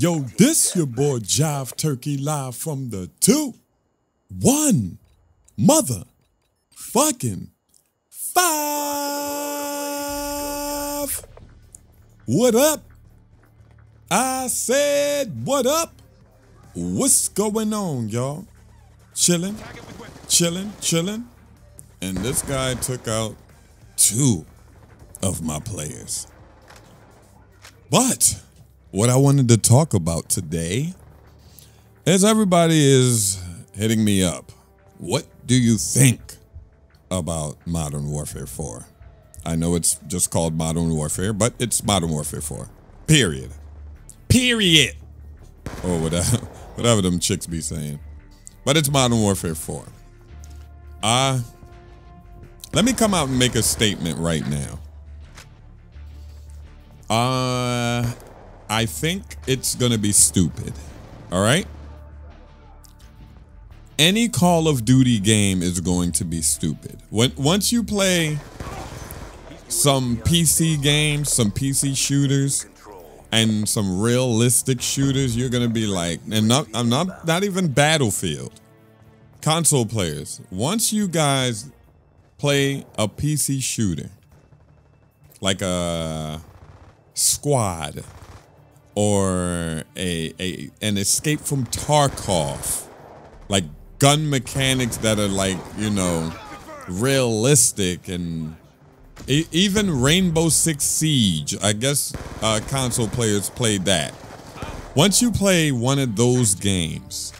Yo, this your boy Jive Turkey live from the 2-1 mother fucking 5. What up? I said what up? What's going on, y'all? Chilling. And this guy took out two of my players. But what I wanted to talk about today is everybody is hitting me up. What do you think about Modern Warfare 4? I know it's just called Modern Warfare, but it's Modern Warfare 4. Period. Or whatever them chicks be saying. But it's Modern Warfare 4. Let me come out and make a statement right now. I think it's going to be stupid, all right? Any Call of Duty game is going to be stupid. Once you play some PC games, some PC shooters, and some realistic shooters, you're going to be like, and not even Battlefield. Console players, once you guys play a PC shooter, like a Squad, or an Escape from Tarkov, like gun mechanics that are like, you know, realistic, and even Rainbow Six Siege, I guess console players play that. Once you play one of those games,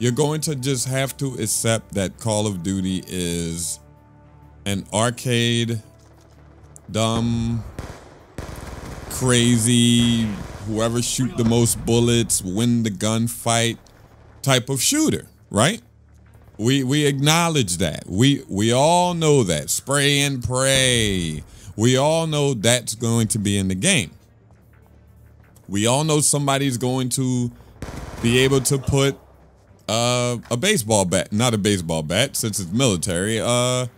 you're going to just have to accept that Call of Duty is an arcade, dumb, crazy, whoever shoot the most bullets, win the gunfight type of shooter, right? We acknowledge that. We all know that. Spray and pray. We all know that's going to be in the game. We all know somebody's going to be able to put a baseball bat, not a baseball bat since it's military, a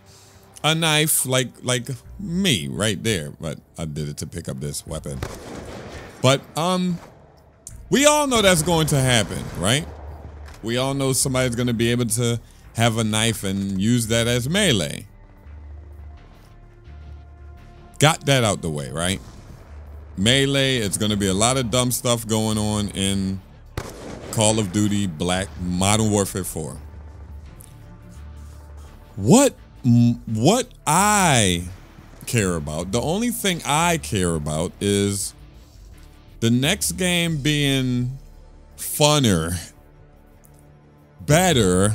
knife like me right there, but I did it to pick up this weapon. But we all know that's going to happen, right? We all know somebody's going to be able to have a knife and use that as melee. Got that out the way, right? Melee, it's going to be a lot of dumb stuff going on in Call of Duty Modern Warfare 4. What I care about, the only thing I care about is the next game being funner, better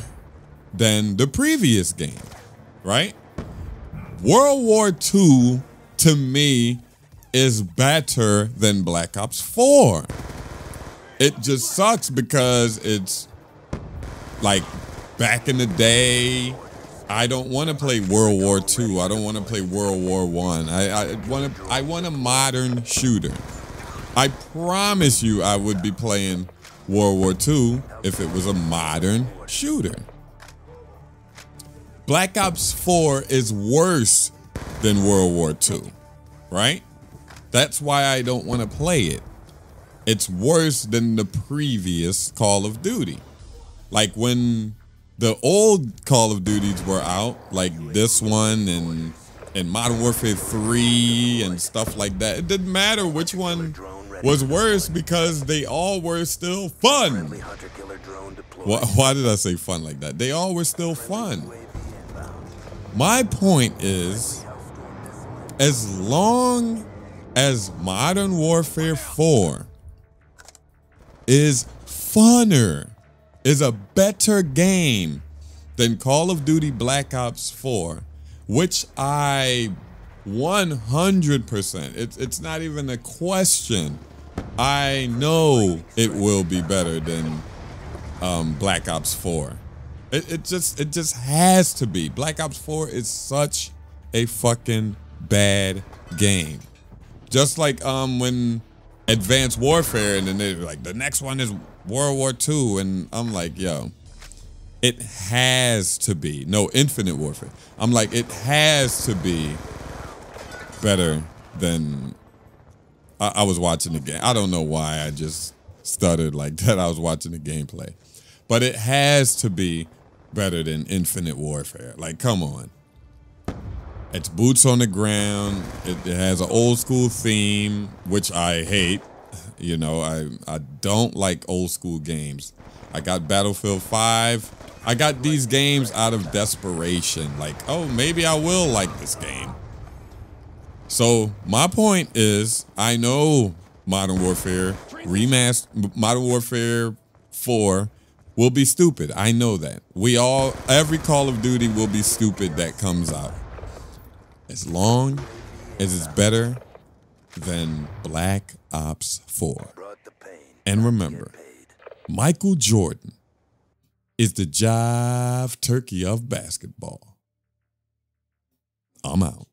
than the previous game, right? World War II, to me, is better than Black Ops 4. It just sucks because it's like back in the day. I don't want to play World War II. I don't want to play World War I. I want a modern shooter. I promise you I would be playing World War II if it was a modern shooter. Black Ops 4 is worse than World War II, right? That's why I don't want to play it. It's worse than the previous Call of Duty. Like when the old Call of Duties were out, like this one and Modern Warfare 3 and stuff like that, it didn't matter which one was worse because they all were still fun. Why did I say fun like that? They all were still fun. My point is, as long as Modern Warfare 4 is funner, is a better game than Call of Duty Black Ops 4, which I 100%, it's not even a question, I know it will be better than Black Ops 4. It just has to be. Black Ops 4 is such a fucking bad game. Just like when Advanced Warfare, and then they're like, the next one is World War II, and I'm like, yo, it has to be. No, Infinite Warfare. I'm like, it has to be better than I was watching the game. I don't know why. I just stuttered like that. I was watching the gameplay. But it has to be better than Infinite Warfare. Like, come on. It's boots on the ground. It has an old school theme, which I hate. You know, I don't like old school games. I got Battlefield 5. I got these games out of desperation. Like, oh, maybe I will like this game. So my point is, I know Modern Warfare Remaster, Modern Warfare 4 will be stupid. I know that. Every Call of Duty will be stupid that comes out. As long as it's better than Black Ops 4. And remember, Michael Jordan is the Jive Turkey of basketball. I'm out.